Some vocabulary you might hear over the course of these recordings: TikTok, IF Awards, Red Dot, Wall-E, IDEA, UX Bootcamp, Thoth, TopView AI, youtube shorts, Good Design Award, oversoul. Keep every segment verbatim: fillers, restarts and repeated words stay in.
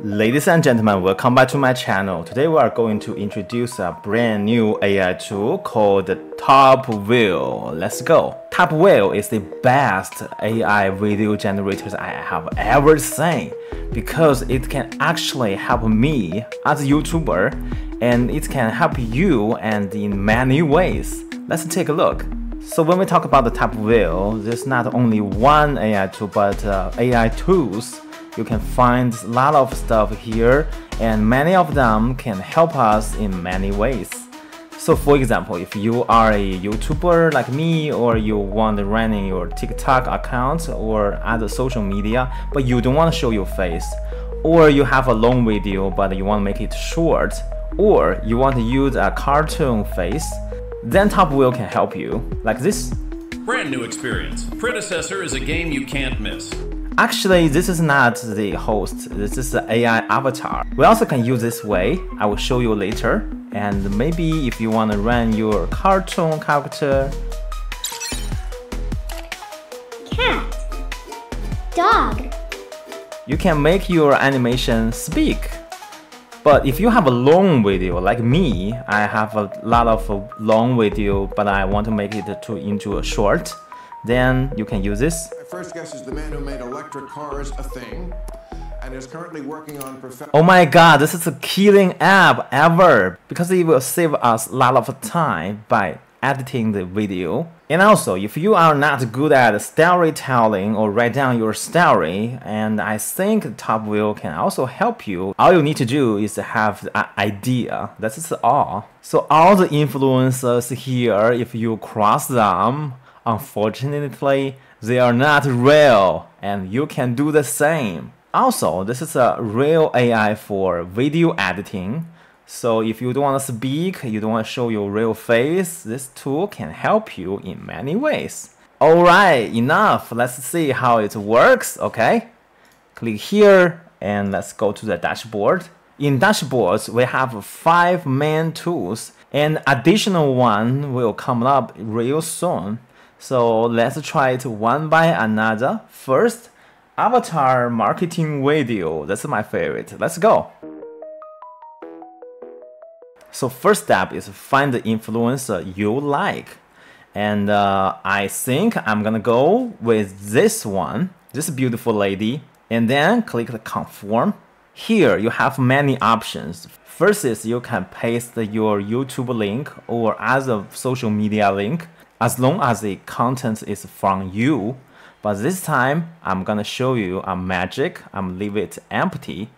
Ladies and gentlemen, welcome back to my channel. Today we are going to introduce a brand new A I tool called TopView. Let's go. TopView is the best A I video generators I have ever seen because it can actually help me as a YouTuber and it can help you and in many ways. Let's take a look. So when we talk about the TopView, there's not only one A I tool but uh, A I tools. You can find a lot of stuff here and many of them can help us in many ways. So for example, if you are a YouTuber like me or you want to run your TikTok account or other social media but you don't want to show your face, or you have a long video but you want to make it short, or you want to use a cartoon face, then TopView can help you like this. Brand new experience. Predecessor is a game you can't miss. Actually, this is not the host, this is the A I avatar. We also can use this way, I will show you later. And maybe if you want to run your cartoon character. Cat. Dog. You can make your animation speak. But if you have a long video, like me, I have a lot of long video, but I want to make it to, into a short. Then you can use this. My first guess is the man who made electric cars a thing and is currently working on perfect. Oh my god, this is a killing app ever because it will save us a lot of time by editing the video. And also, if you are not good at storytelling or write down your story, and I think TopView can also help you. All you need to do is have an idea. That's all. So all the influencers here, if you cross them, unfortunately, they are not real, and you can do the same. Also, this is a real A I for video editing. So if you don't want to speak, you don't want to show your real face, this tool can help you in many ways. Alright, enough. Let's see how it works, okay? Click here, and let's go to the dashboard. In dashboards, we have five main tools. An additional one will come up real soon. So let's try it one by another. First, avatar marketing video. That's my favorite. Let's go. So first step is find the influencer you like. And uh, I think I'm gonna go with this one, this beautiful lady. And then click the confirm. Here you have many options. First is you can paste your YouTube link or other social media link, as long as the content is from you. But this time, I'm gonna show you a magic. I'm leave it empty.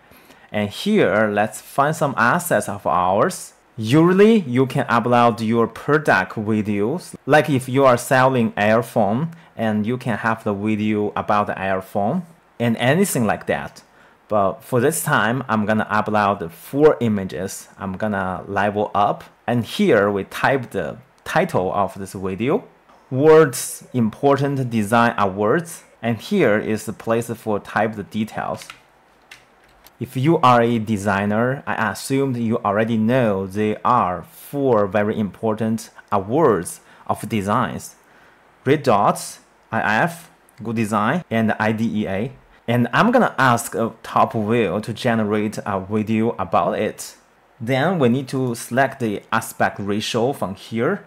And here, let's find some assets of ours. Usually, you can upload your product videos. Like if you are selling earphone, and you can have the video about the earphone, and anything like that. But for this time, I'm gonna upload four images. I'm gonna level up. And here, we type the title of this video, World's Important Design Awards, and here is the place for type the details. If you are a designer, I assumed you already know there are four very important awards of designs: Red Dot, I F, Good Design, and I D E A. And I'm gonna ask uh, TopView to generate a video about it. Then we need to select the aspect ratio from here.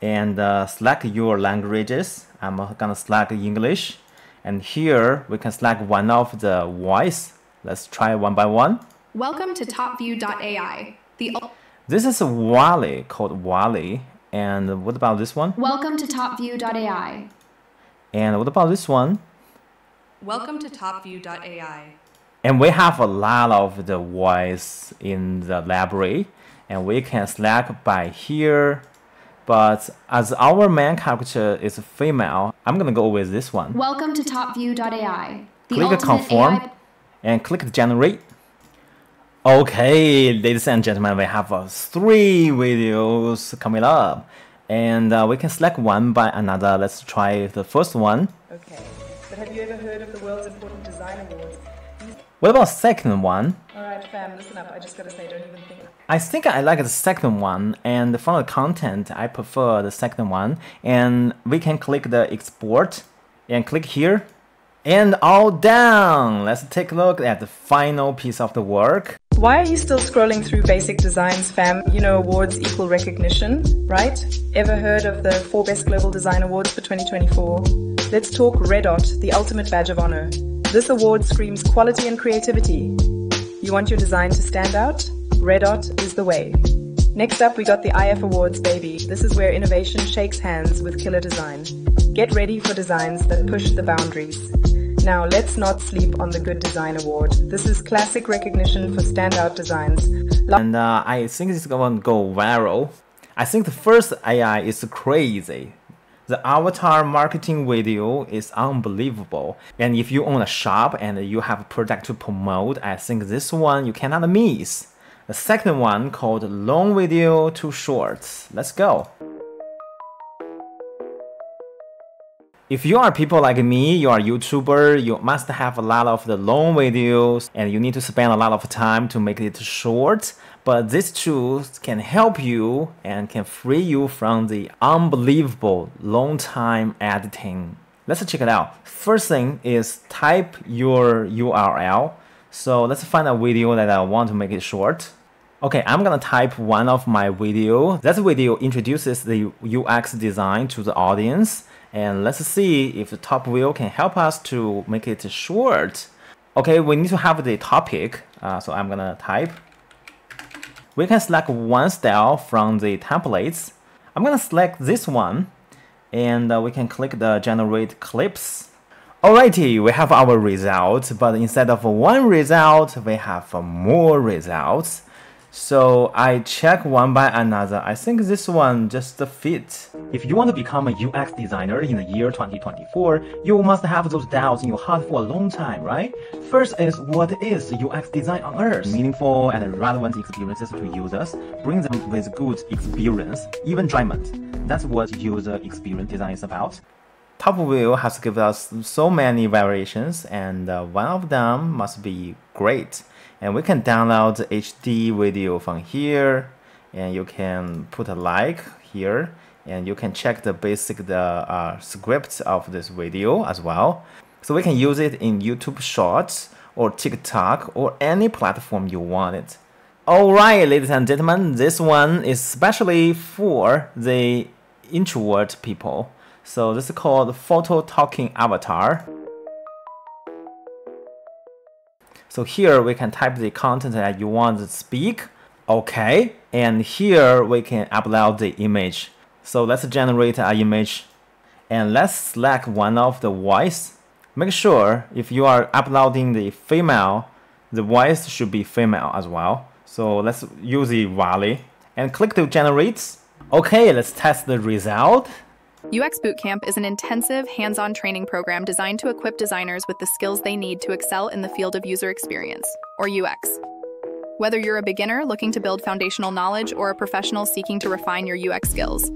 And uh, select your languages. I'm gonna select English, and here we can select one of the voice. Let's try one by one. Welcome to TopView dot A I. The this is a Wall-E called Wall-E. And what about this one? Welcome to TopView dot A I. And what about this one? Welcome to TopView dot A I. And we have a lot of the voice in the library, and we can select by here. But as our main character is female, I'm gonna go with this one. Welcome to TopView dot A I. Click confirm and click generate. Okay, ladies and gentlemen, we have uh, three videos coming up, and uh, we can select one by another. Let's try the first one. Okay, but have you ever heard of the World's Important Design Award? What about second one? Alright fam, listen up, I just gotta say, don't even think. I think I like the second one, and for the content, I prefer the second one. And we can click the export, and click here. and all done. Let's take a look at the final piece of the work. Why are you still scrolling through basic designs, fam? You know, awards equal recognition, right? Ever heard of the four Best Global Design Awards for twenty twenty-four? Let's talk Red Dot, the ultimate badge of honor. This award screams quality and creativity. You want your design to stand out? Red Dot is the way. Next up, we got the I F Awards, baby. This is where innovation shakes hands with killer design. Get ready for designs that push the boundaries. Now, let's not sleep on the Good Design Award. This is classic recognition for standout designs. And uh, I think this is going to go viral. I think the first A I is crazy. The avatar marketing video is unbelievable. And if you own a shop and you have a product to promote, I think this one you cannot miss. The second one called Long Video Too Short. Let's go. If you are people like me, you are a YouTuber, you must have a lot of the long videos and you need to spend a lot of time to make it short. But these tools can help you and can free you from the unbelievable long time editing. Let's check it out. First thing is type your U R L. So let's find a video that I want to make it short. Okay, I'm gonna type one of my video. That video introduces the U X design to the audience, and let's see if the TopView can help us to make it short. Okay, we need to have the topic, uh, so I'm gonna type. We can select one style from the templates. I'm gonna select this one, and uh, we can click the generate clips. Alrighty, we have our results, but instead of one result, we have more results. So I check one by another. I think this one just fits. If you want to become a U X designer in the year twenty twenty-four, you must have those doubts in your heart for a long time, right? First is, what is U X design on earth? Meaningful and relevant experiences to users. Bring them with good experience, even enjoyment. That's what user experience design is about. TopView has given us so many variations, and uh, one of them must be great. And we can download the H D video from here, and you can put a like here, and you can check the basic the uh, script of this video as well. So we can use it in YouTube Shorts or TikTok or any platform you want it. Alright, ladies and gentlemen, this one is especially for the introvert people. So this is called Photo Talking Avatar. So here we can type the content that you want to speak. Okay, and here we can upload the image. So let's generate an image and let's select one of the voice. Make sure if you are uploading the female, the voice should be female as well. So let's use the Wall-E and click to generate. Okay, let's test the result. U X Bootcamp is an intensive, hands-on training program designed to equip designers with the skills they need to excel in the field of user experience, or U X. Whether you're a beginner looking to build foundational knowledge or a professional seeking to refine your U X skills,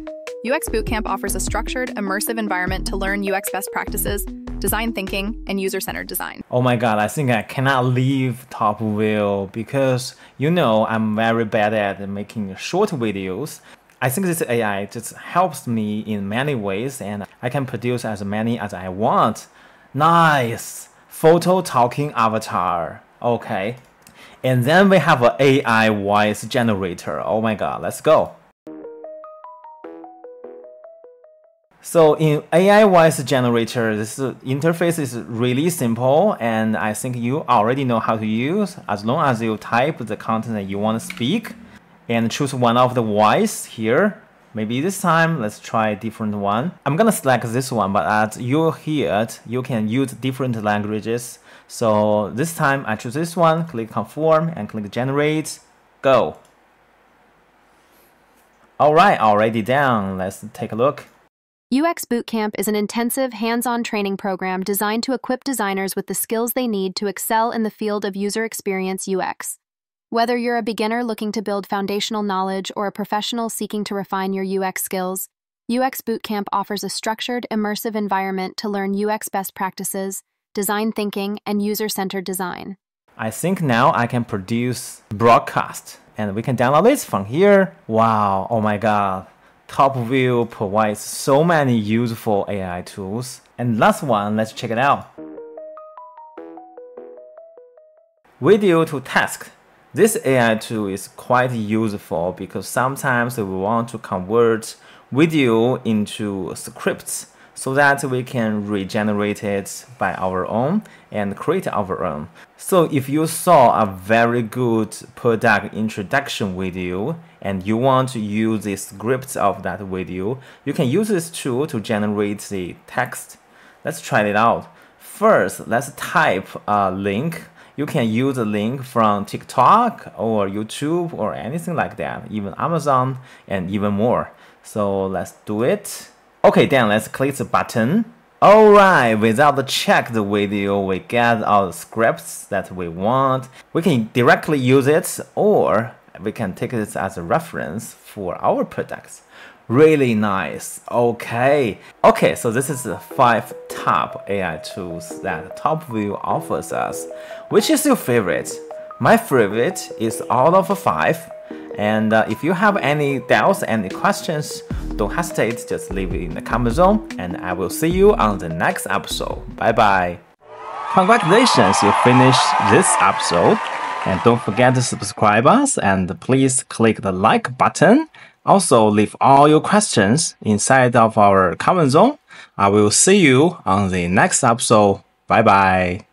U X Bootcamp offers a structured, immersive environment to learn U X best practices, design thinking, and user-centered design. Oh my god, I think I cannot leave TopView because, you know, I'm very bad at making short videos. I think this A I just helps me in many ways, and I can produce as many as I want. Nice! Photo talking avatar. Okay. And then we have an A I voice generator. Oh my god, let's go. So in A I voice generator, this interface is really simple, and I think you already know how to use as long as you type the content that you want to speak. And choose one of the voice here. Maybe this time, let's try a different one. I'm gonna select this one, but as you hear it, you can use different languages. So this time I choose this one, click conform and click generate, go. All right, already done. Let's take a look. U X Bootcamp is an intensive, hands-on training program designed to equip designers with the skills they need to excel in the field of user experience U X. Whether you're a beginner looking to build foundational knowledge or a professional seeking to refine your U X skills, U X Bootcamp offers a structured, immersive environment to learn U X best practices, design thinking, and user-centered design. I think now I can produce broadcast, and we can download this from here. Wow, oh my god. TopView provides so many useful A I tools. And last one, let's check it out. video to text. This A I tool is quite useful because sometimes we want to convert video into scripts so that we can regenerate it by our own and create our own. So if you saw a very good product introduction video and you want to use the script of that video, you can use this tool to generate the text. Let's try it out. First, let's type a link. You can use a link from TikTok or YouTube or anything like that, even Amazon and even more. So let's do it. Okay, then let's click the button. Alright, without the check the video, we get all the scripts that we want. We can directly use it or we can take this as a reference for our products. Really nice. Okay. Okay, so this is the five top A I tools that TopView offers us. Which is your favorite? My favorite is all of five. And uh, if you have any doubts, any questions, don't hesitate, just leave it in the comment zone, and I will see you on the next episode. Bye-bye. Congratulations, you finished this episode. And don't forget to subscribe us, and please click the like button. Also, leave all your questions inside of our comment zone. I will see you on the next episode. Bye-bye.